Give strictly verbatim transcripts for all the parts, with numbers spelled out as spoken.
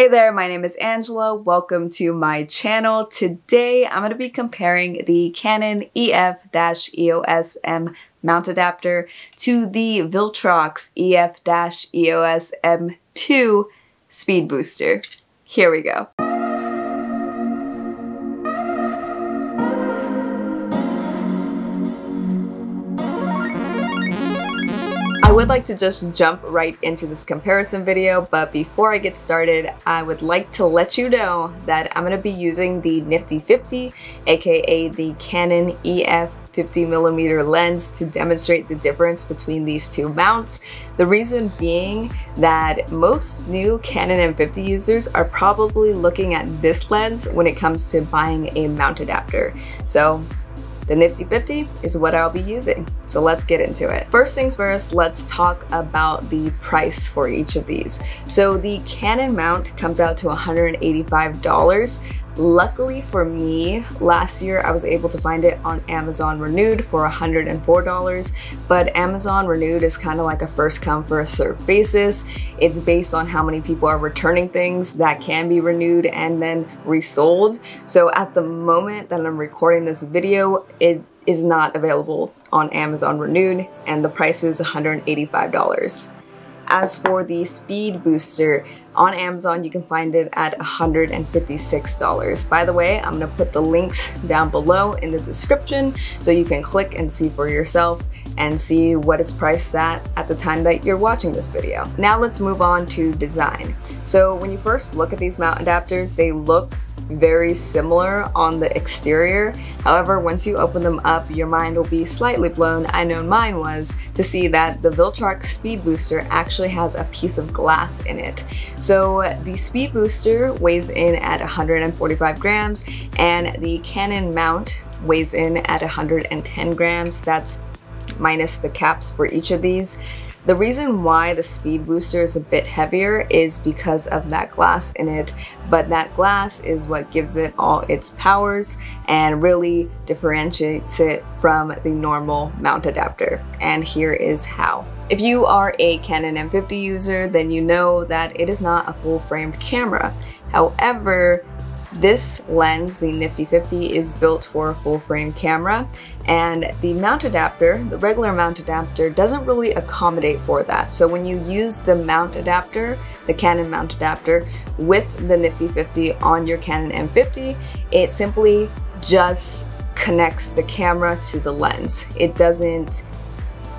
Hey there, my name is Angela. Welcome to my channel. Today I'm going to be comparing the Canon E F E O S M mount adapter to the Viltrox E F E O S M two speed booster. Here we go. I would like to just jump right into this comparison video, but before I get started, I would like to let you know that I'm going to be using the Nifty fifty, aka the Canon E F fifty millimeter lens, to demonstrate the difference between these two mounts. The reason being that most new Canon M fifty users are probably looking at this lens when it comes to buying a mount adapter. So the Nifty fifty is what I'll be using, so let's get into it. First things first, let's talk about the price for each of these. So the Canon mount comes out to one hundred eighty-five dollars. Luckily for me, last year I was able to find it on Amazon Renewed for one hundred four dollars, but Amazon Renewed is kind of like a first come first serve basis. It's based on how many people are returning things that can be renewed and then resold. So at the moment that I'm recording this video, it is not available on Amazon Renewed, and the price is one hundred eighty-five dollars. As for the speed booster, on Amazon you can find it at one hundred fifty-six dollars. By the way, I'm gonna put the links down below in the description so you can click and see for yourself and see what it's priced at at the time that you're watching this video. Now let's move on to design. So when you first look at these mount adapters, they look very similar on the exterior. However, once you open them up, your mind will be slightly blown, I know mine was, to see that the Viltrox speed booster actually has a piece of glass in it. So the speed booster weighs in at one hundred forty-five grams, and the Canon mount weighs in at one hundred ten grams. That's minus the caps for each of these. The reason why the speed booster is a bit heavier is because of that glass in it, but that glass is what gives it all its powers and really differentiates it from the normal mount adapter. And here is how. If you are a Canon M fifty user, then you know that it is not a full-framed camera. However, this lens, the Nifty fifty, is built for a full-frame camera, and the mount adapter, the regular mount adapter, doesn't really accommodate for that. So when you use the mount adapter, the Canon mount adapter, with the Nifty fifty on your Canon M fifty, it simply just connects the camera to the lens. It doesn't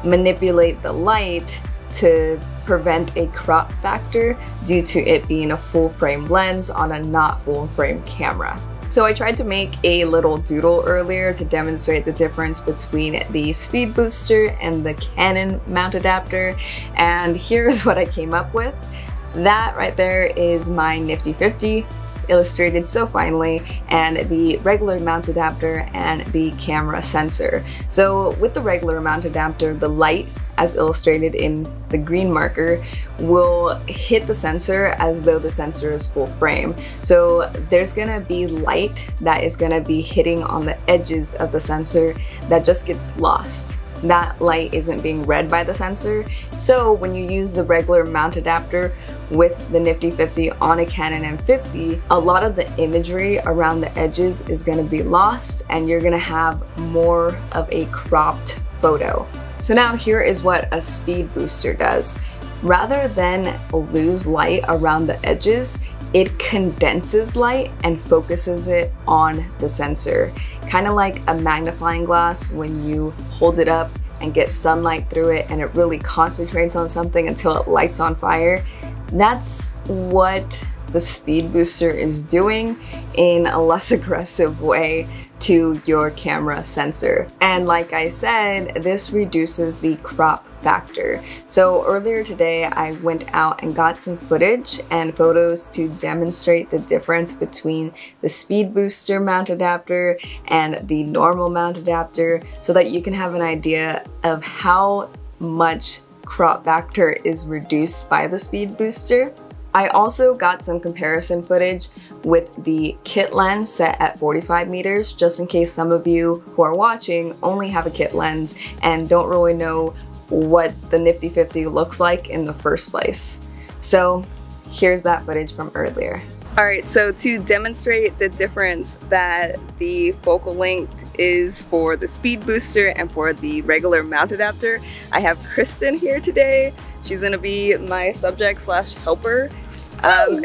manipulate the light to prevent a crop factor due to it being a full frame lens on a not full frame camera. So I tried to make a little doodle earlier to demonstrate the difference between the speed booster and the Canon mount adapter, and here's what I came up with. That right there is my Nifty fifty, illustrated so finely, and the regular mount adapter and the camera sensor. So with the regular mount adapter, the light, as illustrated in the green marker, will hit the sensor as though the sensor is full frame. So there's gonna be light that is gonna be hitting on the edges of the sensor that just gets lost. That light isn't being read by the sensor. So when you use the regular mount adapter with the Nifty fifty on a Canon M fifty, a lot of the imagery around the edges is gonna be lost, and you're gonna have more of a cropped photo. So now here is what a speed booster does. Rather than lose light around the edges, it condenses light and focuses it on the sensor. Kind of like a magnifying glass when you hold it up and get sunlight through it and it really concentrates on something until it lights on fire. That's what the speed booster is doing in a less aggressive way to your camera sensor. And like I said, this reduces the crop factor. So earlier today, I went out and got some footage and photos to demonstrate the difference between the speed booster mount adapter and the normal mount adapter so that you can have an idea of how much crop factor is reduced by the speed booster. I also got some comparison footage with the kit lens set at forty-five meters, just in case some of you who are watching only have a kit lens and don't really know what the Nifty fifty looks like in the first place. So here's that footage from earlier. All right, so to demonstrate the difference that the focal length is for the speed booster and for the regular mount adapter, I have Kristen here today. She's gonna be my subject slash helper. Um,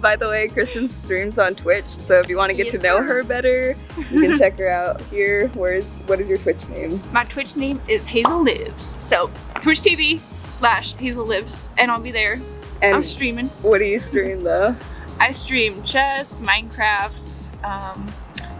by the way, Kristen streams on Twitch, so if you want to get yes, to know sir. her better, you can check her out here. Where's what is your Twitch name? My Twitch name is Hazel Lives. So Twitch T V slash Hazel Lives, and I'll be there. And I'm streaming. What do you stream though? I stream chess, Minecraft. Um,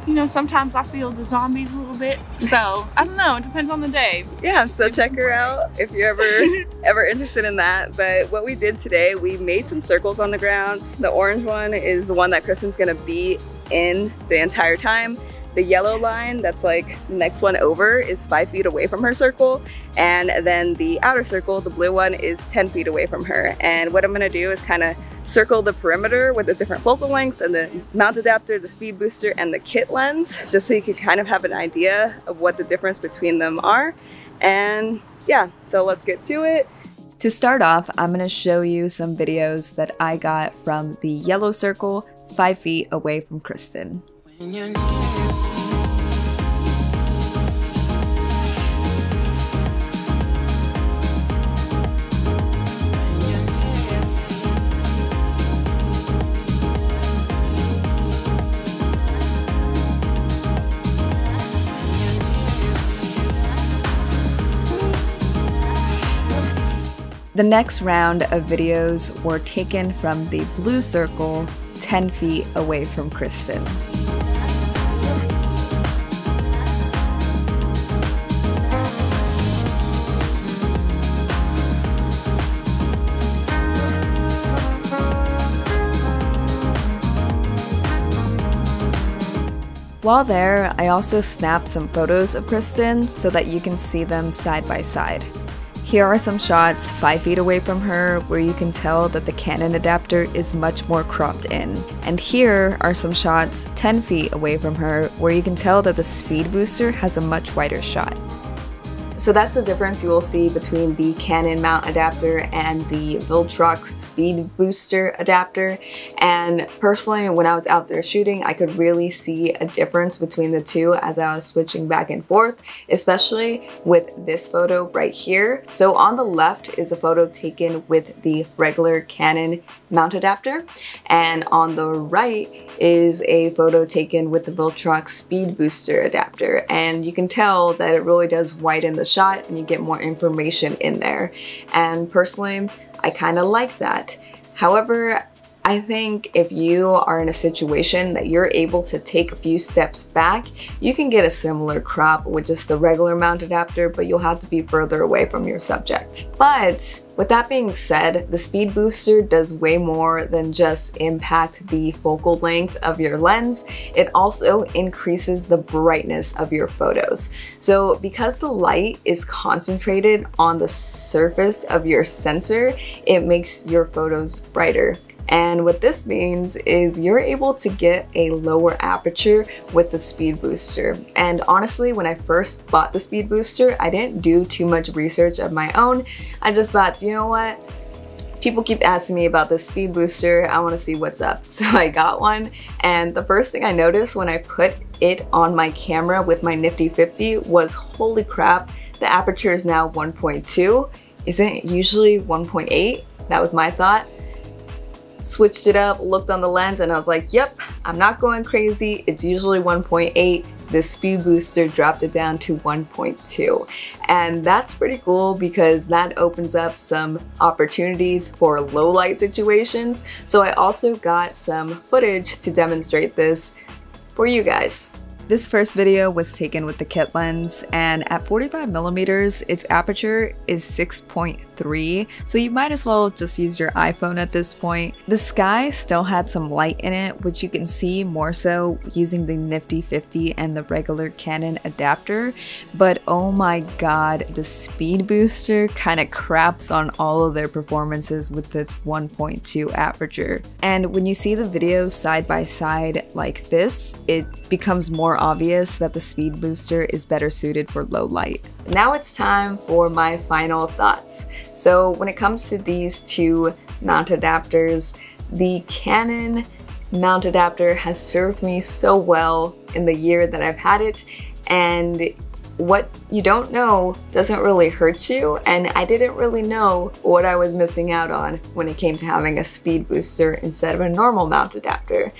you know, sometimes I feel the zombies a little bit. So I don't know. It depends on the day. Yeah. So it's check her out if you're ever ever interested in that. But what we did today, we made some circles on the ground. The orange one is the one that Kristen's gonna be in the entire time. The yellow line that's like the next one over is five feet away from her circle. And then the outer circle, the blue one, is ten feet away from her. And what I'm gonna do is kind of circle the perimeter with the different focal lengths and the mount adapter, the speed booster, and the kit lens, just so you can kind of have an idea of what the difference between them are. And yeah, so let's get to it. To start off, I'm gonna show you some videos that I got from the yellow circle, five feet away from Kristen. The next round of videos were taken from the blue circle, ten feet away from Kristen. While there, I also snapped some photos of Kristen so that you can see them side by side. Here are some shots five feet away from her where you can tell that the Canon adapter is much more cropped in. And here are some shots ten feet away from her where you can tell that the speed booster has a much wider shot. So that's the difference you will see between the Canon mount adapter and the Viltrox speed booster adapter. And personally, when I was out there shooting, I could really see a difference between the two as I was switching back and forth, especially with this photo right here. So on the left is a photo taken with the regular Canon mount adapter, and on the right is a photo taken with the Viltrox speed booster adapter. And you can tell that it really does widen the shot and you get more information in there. And personally, I kind of like that. However, I think if you are in a situation that you're able to take a few steps back, you can get a similar crop with just the regular mount adapter, but you'll have to be further away from your subject. But with that being said, the speed booster does way more than just impact the focal length of your lens. It also increases the brightness of your photos. So because the light is concentrated on the surface of your sensor, it makes your photos brighter. And what this means is you're able to get a lower aperture with the speed booster. And honestly, when I first bought the speed booster, I didn't do too much research of my own. I just thought, do you know what? People keep asking me about this speed booster. I want to see what's up. So I got one. And the first thing I noticed when I put it on my camera with my Nifty fifty was, holy crap, the aperture is now one point two. Isn't it usually one point eight? That was my thought. Switched it up, looked on the lens, and I was like, yep, I'm not going crazy. It's usually one point eight. The speed booster dropped it down to one point two. And that's pretty cool because that opens up some opportunities for low light situations. So I also got some footage to demonstrate this for you guys. This first video was taken with the kit lens, and at forty-five millimeters, its aperture is six point three, so you might as well just use your iPhone at this point. The sky still had some light in it, which you can see more so using the Nifty fifty and the regular Canon adapter, but oh my god, the speed booster kind of craps on all of their performances with its one point two aperture. And when you see the videos side by side like this, it becomes more obvious that the speed booster is better suited for low light. Now it's time for my final thoughts. So when it comes to these two mount adapters. The Canon mount adapter has served me so well in the year that I've had it, and what you don't know doesn't really hurt you, and I didn't really know what I was missing out on when it came to having a speed booster instead of a normal mount adapter.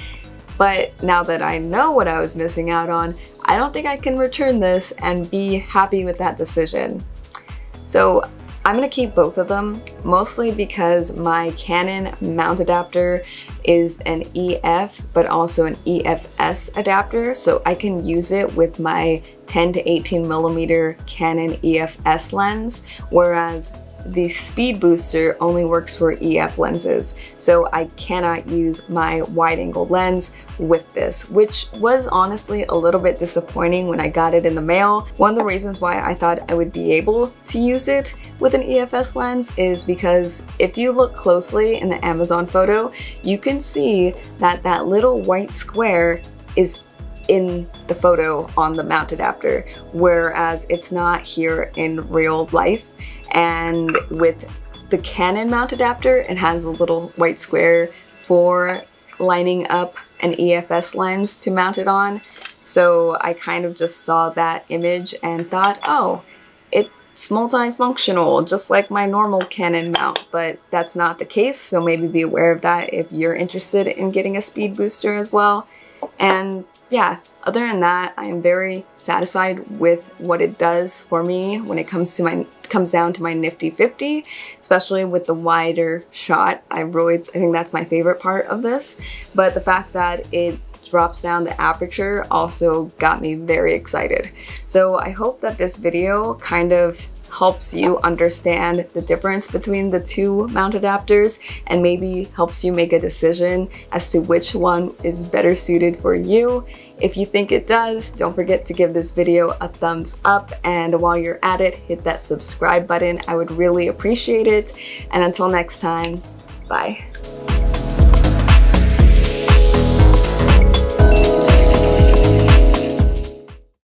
But now that I know what I was missing out on, I don't think I can return this and be happy with that decision. So I'm gonna keep both of them, mostly because my Canon mount adapter is an E F, but also an E F S adapter, so I can use it with my ten to eighteen millimeter Canon E F S lens, whereas the speed booster only works for E F lenses, so I cannot use my wide-angle lens with this, which was honestly a little bit disappointing when I got it in the mail. One of the reasons why I thought I would be able to use it with an E F S lens is because if you look closely in the Amazon photo, you can see that that little white square is in the photo on the mount adapter, whereas it's not here in real life. And with the Canon mount adapter, it has a little white square for lining up an E F S lens to mount it on. So I kind of just saw that image and thought, oh, it's multifunctional, just like my normal Canon mount, but that's not the case. So maybe be aware of that if you're interested in getting a speed booster as well. And yeah, other than that, I'm very satisfied with what it does for me when it comes to my comes down to my Nifty fifty, especially with the wider shot. I really I think that's my favorite part of this, but the fact that it drops down the aperture also got me very excited. So I hope that this video kind of helps you understand the difference between the two mount adapters and maybe helps you make a decision as to which one is better suited for you. If you think it does, don't forget to give this video a thumbs up, and while you're at it, hit that subscribe button. I would really appreciate it, and until next time, bye.